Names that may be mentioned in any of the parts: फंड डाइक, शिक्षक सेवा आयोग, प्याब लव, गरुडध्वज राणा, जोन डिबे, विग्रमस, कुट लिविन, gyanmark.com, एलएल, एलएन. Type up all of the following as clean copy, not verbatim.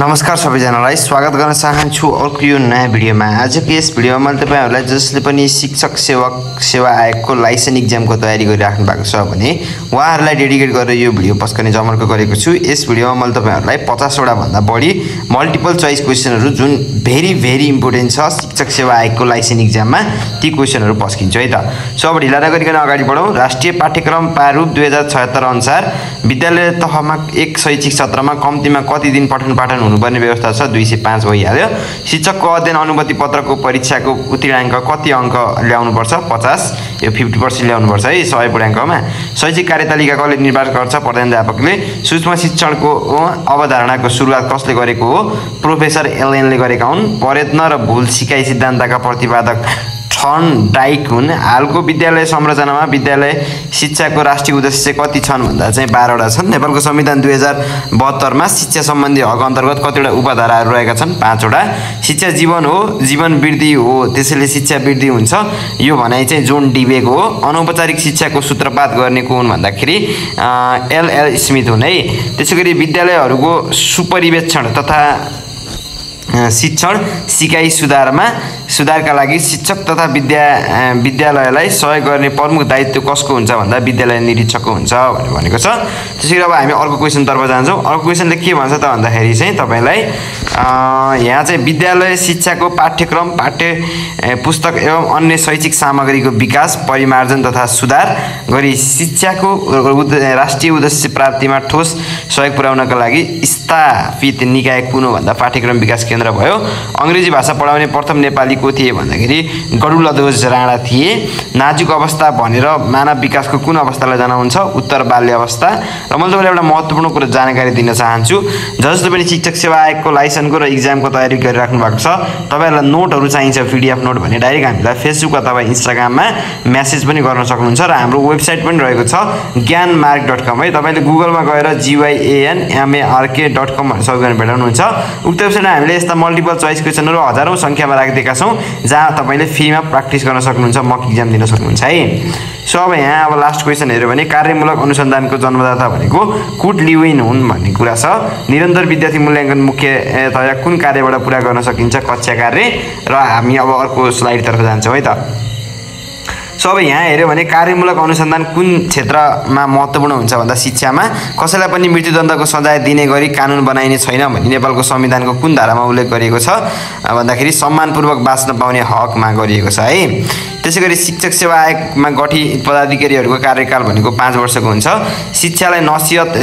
नमस्कार सबैजनालाई स्वागत गर्न चाहन्छु अर्को यो नयाँ भिडियोमा। आजको यस भिडियोमा तपाईहरुलाई जसले पनि शिक्षक सेवा आयोगको लाइसेन्स एक्जामको तयारी गरिराख्नु भएको छ भने उहाँहरुलाई डेडिकेट गरेर यो भिडियो पस्कने जमर्को गरेको छु। यस भिडियोमा मैले तपाईहरुलाई 50 वटा भन्दा बढी मल्टिपल चोइस क्वेशनहरु जुन भेरी भेरी इम्पोर्टेन्ट छ शिक्षक सेवा आयोगको लाइसेन्स एक्जाममा ती क्वेशनहरु पस्किन्छु है त। सो अब ढिला नगरिकन अगाडि बढौं। राष्ट्रिय पाठ्यक्रम प्रारूप 2076 अनुसार विद्यालय तहमा एक शैक्षिक सत्रमा कम्तीमा कति दिन पठन पाठन हुनुपर्ने व्यवस्था छ? 205 भइहाल्यो। शिक्षकको अध्ययन अनुमति पत्रको परीक्षाको उत्तीर्णाङ्क कति अंक ल्याउनुपर्छ? 50। यो 50% ल्याउनुपर्छ है 100 पूर्णाङ्कमा। शैक्षिक कार्यतालिका कसले निर्माण गर्छ? प्रधानाध्यापकले। सूक्ष्म शिक्षणको अवधारणाको सुरुवात कसले गरेको हो? प्रोफेसर एलएन ले गरेका हुन्। प्रयत्न र भूल सिकाइ सिद्धान्तका प्रतिपादक फंड डाइक हुन्। हालको विद्यालय संरचनामा विद्यालय शिक्षाको राष्ट्रिय उद्देश्य कति छन् भन्दा चाहिँ 12 वटा छन्। नेपालको संविधान 2072 मा शिक्षा सम्बन्धी हक अन्तर्गत कतिवटा उपधाराहरू रहेका छन्? 5 वटा। शिक्षा जीवन हो, जीवन वृद्धि हो, त्यसैले शिक्षा वृद्धि हुन्छ। यो भनाइ चाहिँ जोन डिबे को हो। अनौपचारिक शिक्षाको सूत्रपात गर्ने को हुन् भन्दाखेरि एलएल स्मिथ हुन् है। त्यसैगरी विद्यालयहरूको सुपरिवेक्षण तथा शिक्षण सिकाइ सुधारका लागि शिक्षक तथा विद्यालयलाई सहयोग गर्ने प्रमुख दायित्व कसको हुन्छ भन्दा विद्यालय निरीक्षकको हुन्छ भनेको छ। त्यसैले अब हामी अर्को क्वेशन तर्फ जान्छौँ। अर्को क्वेशनले के भन्छ त भन्दाखेरि चाहिँ तपाईलाई यहाँ चाहिँ विद्यालय शिक्षाको पाठ्यक्रम पाठ्य पुस्तक एवं अन्य शैक्षिक सामग्रीको विकास परिमार्जन तथा सुधार गरी शिक्षाको राष्ट्रिय उद्देश्य प्राप्तिमा ठोस सहयोग पुर्याउनका लागि स्थापित निकाय कुन हो भन्दा पाठ्यक्रम विकास केन्द्र भयो। अंग्रेजी भाषा पढाउने प्रथम नेपाली को थिए भन्दाखेरि गरुडध्वज राणा थिए। नाजुक अवस्था भनेर मानव विकासको कुन अवस्थालाई जनाउँछ? उत्तर बाल्य अवस्था। र म तपाईँलाई एउटा महत्त्वपूर्ण कुरा जानकारी दिन चाहन्छु। जसले पनि शिक्षक सेवा आयोगको लाइसेन्सको र एक्जामको तयारी गरिराख्नु भएको छ तपाईहरुलाई नोटहरु चाहिन्छ पीडीएफ नोट भने डाइरेक्ट हामीलाई फेसबुक अथवा इन्स्टाग्राममा मेसेज पनि गर्न सक्नुहुन्छ र हाम्रो वेबसाइट पनि रहेको छ gyanmark.com है। तपाईले गुगलमा गएर gyanmark.com भनेर सर्च गर्न भेटाउनुहुन्छ। उक्त वेबसाइटमा हामीले यस्ता मल्टिपल चोइस क्वेशनहरु हजारौं संख्यामा राखेका छौं जहाँ तपाईले फ्रीमा प्र्याक्टिस गर्न सक्नुहुन्छ, मक एक्जाम दिन सक्नुहुन्छ है। सो अब यहाँ अब लास्ट क्वेशन हेर्यो भने कार्यमूलक अनुसन्धानको जन्मदाता भनेको कुट लिविन हुन् भन्ने कुरा छ। निरन्तर विद्यार्थी मूल्याङ्कन मुख्यतया कुन कार्यबाट पूरा गर्न सकिन्छ? कक्षा कार्य। र हामी अब अर्को स्लाइडतर्फ जान्छौँ है त। सो अब यहाँ हेर्यो भने कार्यमूलक अनुसन्धान कुन क्षेत्रमा महत्त्वपूर्ण हुन्छ भन्दा शिक्षामा। कसैलाई पनि मृत्युदण्डको सजाय दिने गरी कानुन बनाइने छैन भन्ने नेपालको संविधानको कुन धारामा उल्लेख गरिएको छ भन्दाखेरि सम्मानपूर्वक बाँच्न पाउने हकमा गरिएको छ है। त्यसैगरी शिक्षक सेवा आयोगमा गठित पदाधिकारीहरूको कार्यकाल भनेको 5 वर्षको हुन्छ। शिक्षकलाई नसीहत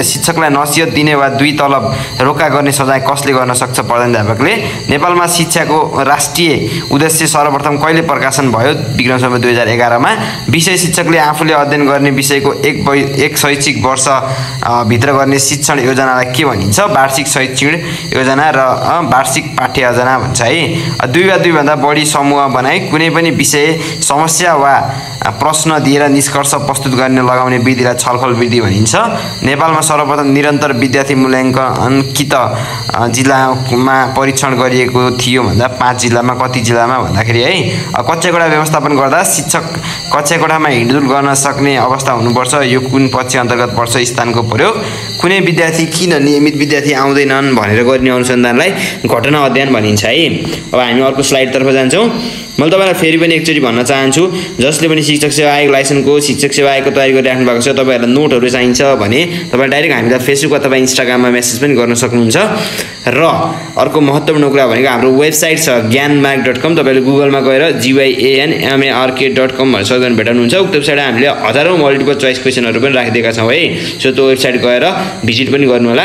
दिने वा 2 तलब रोका गर्ने सजाय कसले गर्न सक्छ? प्रधानाध्यापकले। नेपालमा शिक्षाको राष्ट्रिय उद्देश्य सर्वप्रथम कहिले प्रकाशन भयो? विग्रमस 2011 मा। विषय शिक्षकले आफूले अध्ययन गर्ने विषयको एक शैक्षिक वर्ष भित्र गर्ने शिक्षण योजनालाई के भनिन्छ? वार्षिक शैक्षिक योजना र वार्षिक पाठ्य योजना भन्छ है। 2 वा 2 भन्दा बढी समूह बनाई कुनै पनि विषय समस्या वा प्रश्न दिएर निष्कर्ष प्रस्तुत गर्न लगाउने विधिलाई छलफल विधि भनिन्छ। नेपालमा सर्वप्रथम निरन्तर विद्यार्थी मूल्याङ्कन कि त जिल्लामा परीक्षण गरिएको थियो भन्दा 5 जिल्लामा कति जिल्लामा भन्दाखेरि है। कक्षाकोठा व्यवस्थापन गर्दा शिक्षक कक्षाकोठामा हिँडडुल गर्न सक्ने अवस्था हुनुपर्छ। यो कुन पक्ष अन्तर्गत पर्छ? स्थानको प्रयोग। कुनै विद्यार्थी किन नियमित विद्यार्थी आउँदैनन् भनेर गर्ने अनुसन्धानलाई घटना अध्ययन भनिन्छ है। अब हामी अर्को स्लाइडतर्फ जान्छौँ। मैले तपाईलाई फेरि पनि एकचोटी भन्न चाहन्छु जसले पनि शिक्षक सेवा आयोग लाइसेन्सको शिक्षक सेवा आयोगको तयारी गरिराख्नु भएको छ तपाईहरुलाई नोटहरु चाहिन्छ भने तपाईले डाइरेक्ट हामीलाई फेसबुक अथवा इन्स्टाग्राममा मेसेज पनि गर्न सक्नुहुन्छ। र अर्को महत्त्वपूर्ण कुरा भनेको हाम्रो वेबसाइट छ gyanmark.com। तपाईले गुगलमा गएर gyanmark.com भनेर सर्च गर्न भेटाउनुहुन्छ। उक्त वेबसाइटमा हामीले हजारौं मल्टिपल चोइस क्वेशनहरु पनि राखिदिएका छौं है। सो त्यो वेबसाइट गएर भिजिट पनि गर्नु होला।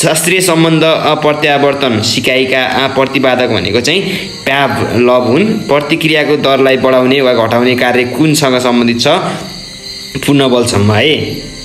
शास्त्रीय सम्बन्ध प्रत्यावर्तन सिकाइका प्रतिपादक भनेको चाहिँ प्याब लव हुन्। प्रतिक्रियाको दरलाई बढाउने वा घटाउने कार्य कुनसँग सम्बन्धित छ? पूर्ण बलसम्म है।